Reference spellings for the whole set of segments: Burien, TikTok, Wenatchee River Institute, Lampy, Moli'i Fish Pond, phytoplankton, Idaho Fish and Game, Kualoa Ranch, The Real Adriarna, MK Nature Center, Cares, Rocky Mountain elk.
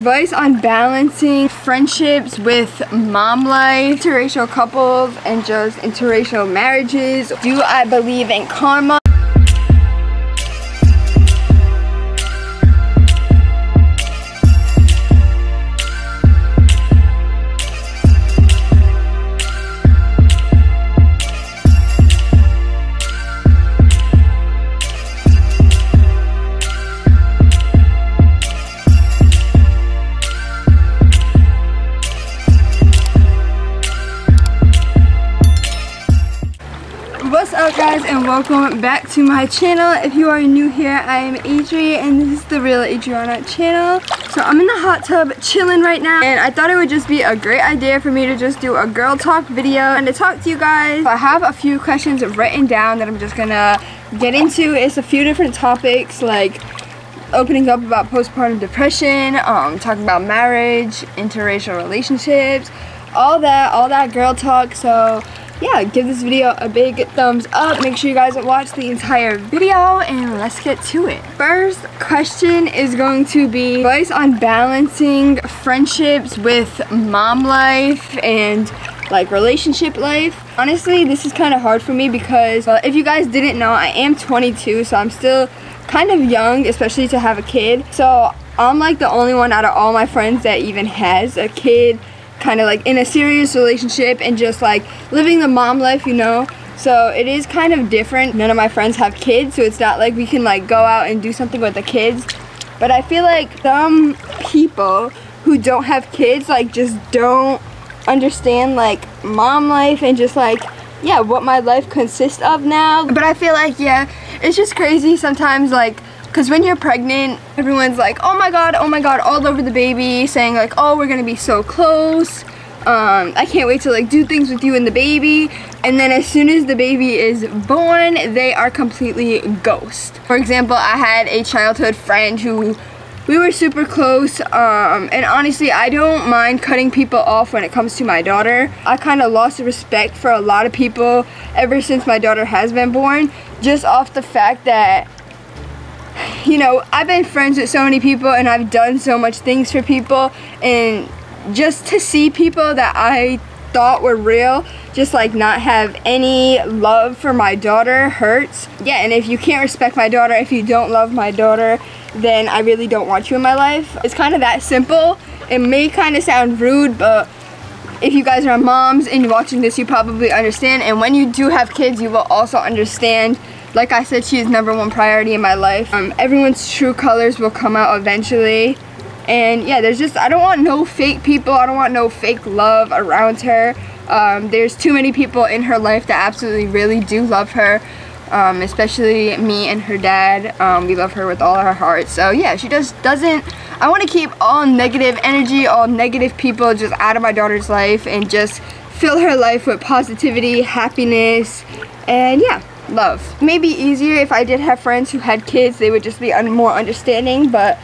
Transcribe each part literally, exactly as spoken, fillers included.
Advice on balancing friendships with mom life, interracial couples, and just interracial marriages. Do I believe in karma? What's up guys, and welcome back to my channel. If you are new here, I am Adri and this is the Real Adriarna channel. So I'm in the hot tub chilling right now, and I thought it would just be a great idea for me to just do a girl talk video and to talk to you guys. I have a few questions written down that I'm just gonna get into. It's a few different topics, like opening up about postpartum depression, um, talking about marriage, interracial relationships, all that, all that girl talk. So yeah, give this video a big thumbs up. Make sure you guys watch the entire video and let's get to it. First question is going to be advice on balancing friendships with mom life and like relationship life. Honestly, this is kind of hard for me because, well, if you guys didn't know, I am twenty-two, so I'm still kind of young, especially to have a kid. So I'm like the only one out of all my friends that even has a kid, kind of like in a serious relationship and just like living the mom life, you know. So it is kind of different. None of my friends have kids, so it's not like we can like go out and do something with the kids. But I feel like some people who don't have kids like just don't understand like mom life and just like, yeah, what my life consists of now. But I feel like, yeah, it's just crazy sometimes, like, because when you're pregnant, everyone's like, oh my god, oh my god, all over the baby, saying like, oh, we're gonna be so close, um, I can't wait to like do things with you and the baby. And then as soon as the baby is born, they are completely ghost. For example, I had a childhood friend who we were super close, um, and honestly, I don't mind cutting people off when it comes to my daughter. I kind of lost the respect for a lot of people ever since my daughter has been born, just off the fact that, you know, I've been friends with so many people and I've done so much things for people, and just to see people that I thought were real just like not have any love for my daughter hurts. Yeah, and if you can't respect my daughter, if you don't love my daughter, then I really don't want you in my life. It's kind of that simple. It may kind of sound rude, but if you guys are moms and watching this, you probably understand. And when you do have kids, you will also understand. Like I said, she is number one priority in my life. Um, everyone's true colors will come out eventually. And yeah, there's just, I don't want no fake people. I don't want no fake love around her. Um, there's too many people in her life that absolutely really do love her. Um, especially me and her dad. Um, we love her with all our hearts. So yeah, she just doesn't, I want to keep all negative energy, all negative people just out of my daughter's life and just fill her life with positivity, happiness, and yeah, love. Maybe easier if I did have friends who had kids, they would just be un more understanding, but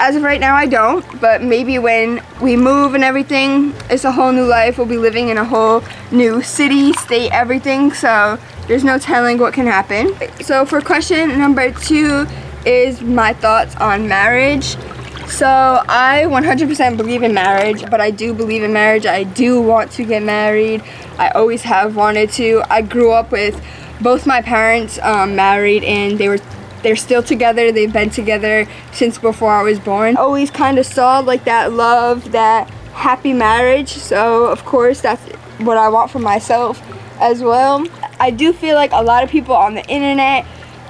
as of right now I don't. But maybe when we move and everything, it's a whole new life, we'll be living in a whole new city, state, everything, so there's no telling what can happen. So for question number two is my thoughts on marriage. So I one hundred percent believe in marriage, but I do believe in marriage. I do want to get married. I always have wanted to. I grew up with both my parents um, married, and they were they're still together. They've been together since before I was born. I always kind of saw like that love, that happy marriage. So of course that's what I want for myself as well. I do feel like a lot of people on the internet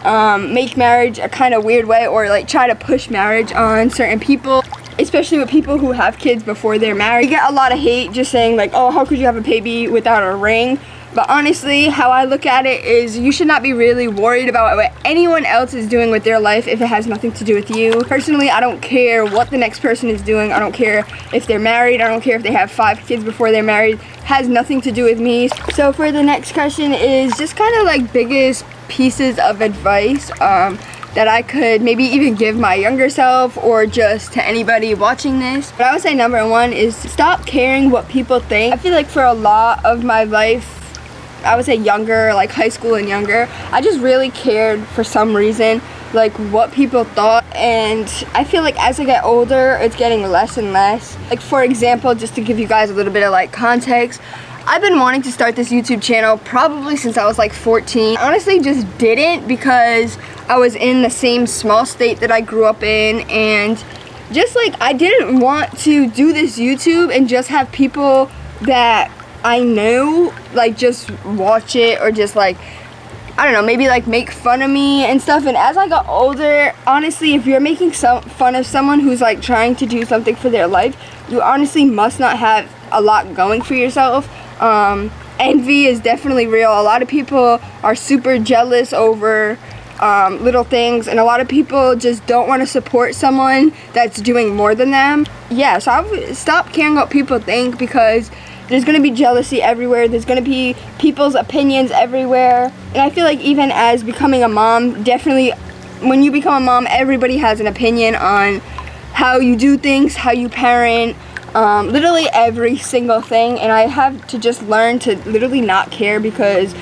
um, make marriage a kind of weird way, or like try to push marriage on certain people, especially with people who have kids before they're married. You get a lot of hate just saying like, oh, how could you have a baby without a ring? But honestly, how I look at it is you should not be really worried about what anyone else is doing with their life if it has nothing to do with you. Personally, I don't care what the next person is doing. I don't care if they're married. I don't care if they have five kids before they're married. It has nothing to do with me. So for the next question is just kind of like biggest pieces of advice um, that I could maybe even give my younger self or just to anybody watching this. But I would say number one is stop caring what people think. I feel like for a lot of my life, I would say younger, like high school and younger, I just really cared for some reason like what people thought, and I feel like as I get older it's getting less and less. Like, for example, just to give you guys a little bit of like context, I've been wanting to start this YouTube channel probably since I was like fourteen. I honestly just didn't because I was in the same small state that I grew up in, and just like I didn't want to do this YouTube and just have people that I know like just watch it or just like, I don't know, maybe like make fun of me and stuff. And as I got older, honestly, if you're making some fun of someone who's like trying to do something for their life, you honestly must not have a lot going for yourself. Um, envy is definitely real. A lot of people are super jealous over um, little things, and a lot of people just don't want to support someone that's doing more than them. Yeah, so I've stopped caring what people think because there's going to be jealousy everywhere. There's going to be people's opinions everywhere. And I feel like even as becoming a mom, definitely when you become a mom, everybody has an opinion on how you do things, how you parent, um, literally every single thing. And I have to just learn to literally not care because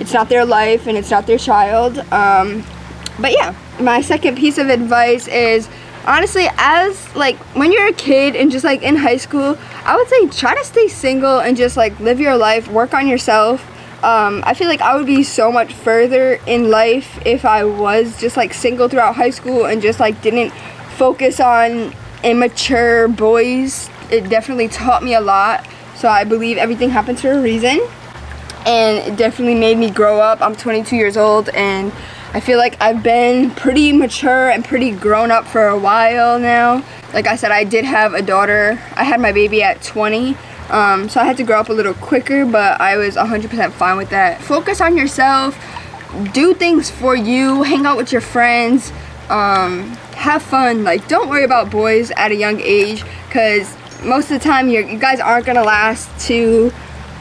it's not their life and it's not their child. Um, but yeah, my second piece of advice is, honestly, as like when you're a kid and just like in high school, I would say try to stay single and just like live your life, work on yourself. Um, I feel like I would be so much further in life if I was just like single throughout high school and just like didn't focus on immature boys. It definitely taught me a lot. So I believe everything happens for a reason, and it definitely made me grow up. I'm twenty-two years old, and I feel like I've been pretty mature and pretty grown up for a while now. Like I said, I did have a daughter. I had my baby at twenty, um, so I had to grow up a little quicker, but I was one hundred percent fine with that. Focus on yourself, do things for you, hang out with your friends, um, have fun. Like, don't worry about boys at a young age, because most of the time you're, you guys aren't gonna last to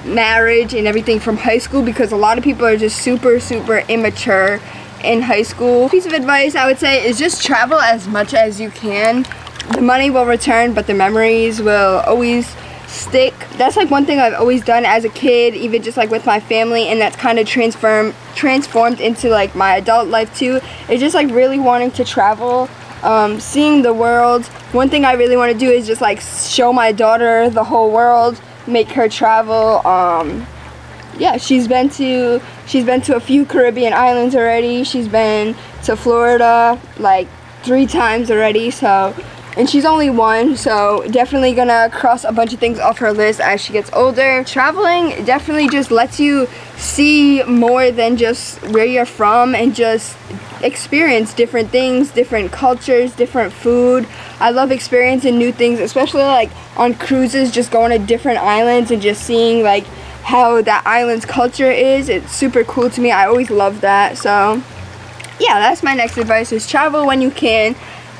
marriage and everything from high school, because a lot of people are just super, super immature in high school. Piece of advice I would say is just travel as much as you can. The money will return, but the memories will always stick. That's like one thing I've always done as a kid, even just like with my family, and that's kind of transform transformed into like my adult life too. It's just like really wanting to travel, um, seeing the world. One thing I really want to do is just like show my daughter the whole world, make her travel. Um, yeah, she's been to she's been to a few Caribbean islands already. She's been to Florida like three times already, so, and she's only one, so definitely gonna cross a bunch of things off her list as she gets older. Traveling definitely just lets you see more than just where you're from, and just experience different things, different cultures, different food. I love experiencing new things, especially like on cruises, just going to different islands and just seeing like how that island's culture is. It's super cool to me. I always love that. So yeah, that's my next advice, is travel when you can.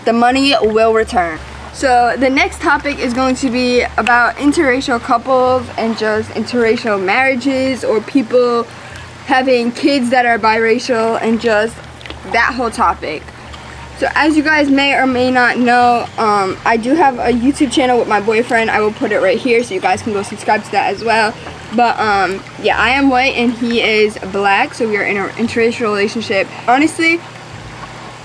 The money will return. So the next topic is going to be about interracial couples and just interracial marriages, or people having kids that are biracial, and just that whole topic. So as you guys may or may not know, um, I do have a YouTube channel with my boyfriend. I will put it right here so you guys can go subscribe to that as well. But um, yeah, I am white and he is black, so we are in an interracial relationship. Honestly,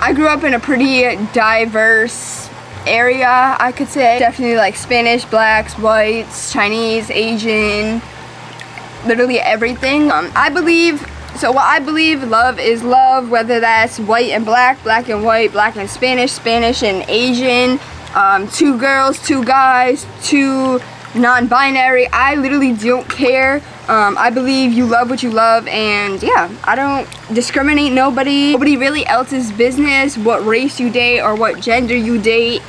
I grew up in a pretty diverse area, I could say. Definitely like Spanish, blacks, whites, Chinese, Asian, literally everything. Um, I believe So what I believe, love is love, whether that's white and black, black and white, black and Spanish, Spanish and Asian, um, two girls, two guys, two non-binary. I literally don't care. Um, I believe you love what you love, and yeah, I don't discriminate nobody. Nobody really else's business what race you date or what gender you date.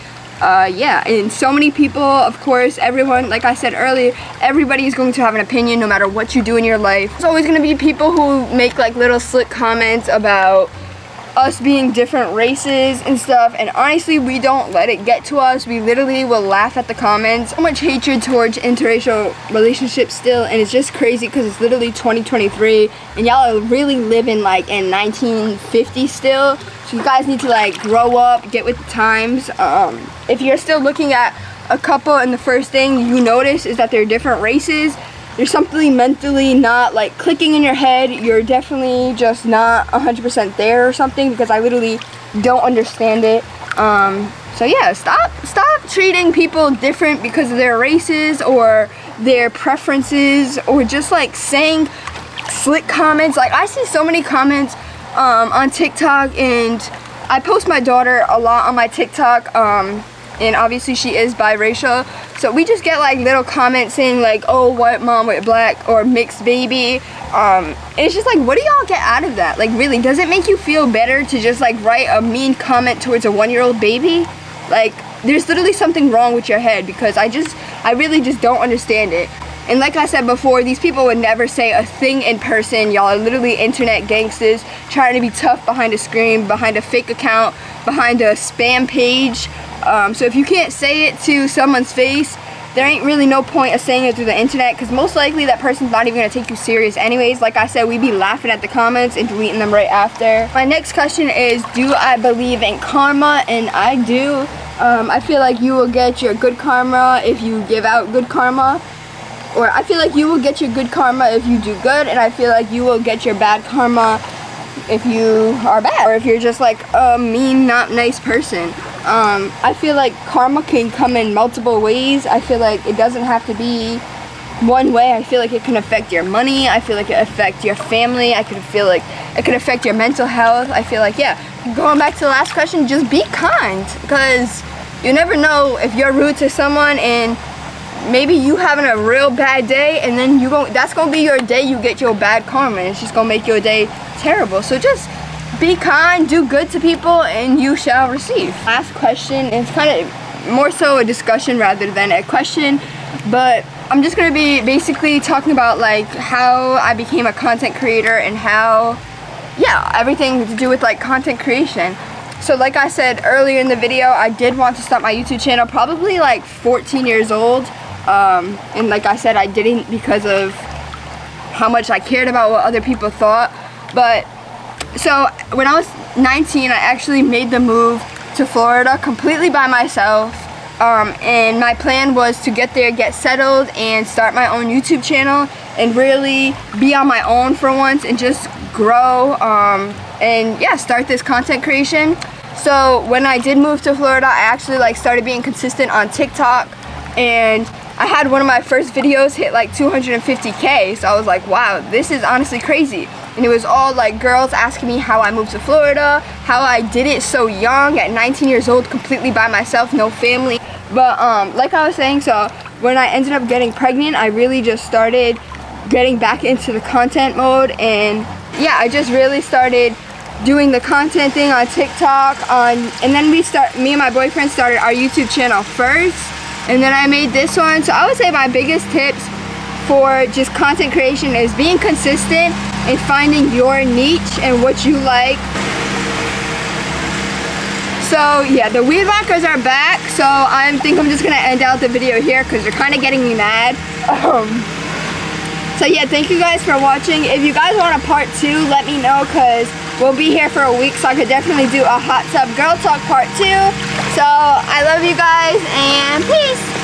Uh, yeah, and so many people, of course, everyone, like I said earlier, everybody is going to have an opinion no matter what you do in your life. There's always going to be people who make like little slick comments about us being different races and stuff, and honestly, we don't let it get to us. We literally will laugh at the comments. So much hatred towards interracial relationships still, and it's just crazy because it's literally twenty twenty-three, and y'all are really living like in nineteen fifty still. So you guys need to like grow up, get with the times. Um, if you're still looking at a couple and the first thing you notice is that they're different races, There's something mentally not like clicking in your head. You're definitely just not one hundred percent there or something, because I literally don't understand it. Um, so yeah, stop stop treating people different because of their races or their preferences, or just like saying slick comments. Like, I see so many comments um, on TikTok, and I post my daughter a lot on my TikTok, um, and obviously she is biracial, so we just get like little comments saying like, oh, white mom with black or mixed baby. Um, it's just like, what do y'all get out of that? Like, really, does it make you feel better to just like write a mean comment towards a one-year-old baby? Like, there's literally something wrong with your head, because I just, I really just don't understand it. And like I said before, these people would never say a thing in person. Y'all are literally internet gangsters trying to be tough behind a screen, behind a fake account, behind a spam page. Um, so if you can't say it to someone's face, there ain't really no point of saying it through the internet, because most likely that person's not even going to take you serious anyways. Like I said, we'd be laughing at the comments and deleting them right after. My next question is, do I believe in karma? And I do. Um, I feel like you will get your good karma if you give out good karma. Or I feel like you will get your good karma if you do good, and I feel like you will get your bad karma if you are bad, or if you're just like a mean, not nice person. Um, I feel like karma can come in multiple ways. I feel like it doesn't have to be one way. I feel like it can affect your money. I feel like it affect your family. I could feel like it could affect your mental health. I feel like, yeah, going back to the last question, just be kind, because you never know if you're rude to someone and maybe you having a real bad day, and then you gon- that's gonna be your day you get your bad karma, and it's just gonna make your day terrible. So just be kind, do good to people, and you shall receive. Last question, it's kind of more so a discussion rather than a question, but I'm just gonna be basically talking about like how I became a content creator and how, yeah, everything to do with like content creation. So like I said earlier in the video, I did want to start my YouTube channel probably like fourteen years old. Um, and like I said, I didn't because of how much I cared about what other people thought. But so when I was nineteen, I actually made the move to Florida completely by myself, um, and my plan was to get there, get settled, and start my own YouTube channel and really be on my own for once and just grow, um, and yeah, start this content creation. So when I did move to Florida, I actually like started being consistent on TikTok, and I had one of my first videos hit like two hundred fifty K, so I was like, wow, this is honestly crazy. And it was all like girls asking me how I moved to Florida, how I did it so young at nineteen years old, completely by myself, no family. But um, like I was saying, so when I ended up getting pregnant, I really just started getting back into the content mode, and yeah, I just really started doing the content thing on TikTok, on, and then we start, me and my boyfriend started our YouTube channel first. And then I made this one. So I would say my biggest tips for just content creation is being consistent and finding your niche and what you like. So yeah, the weed lockers are back. So I think I'm just gonna end out the video here because they're kind of getting me mad. Um, so yeah, thank you guys for watching. If you guys want a part two, let me know, because we'll be here for a week, so I could definitely do a hot tub girl talk part two. So I love you guys, and peace.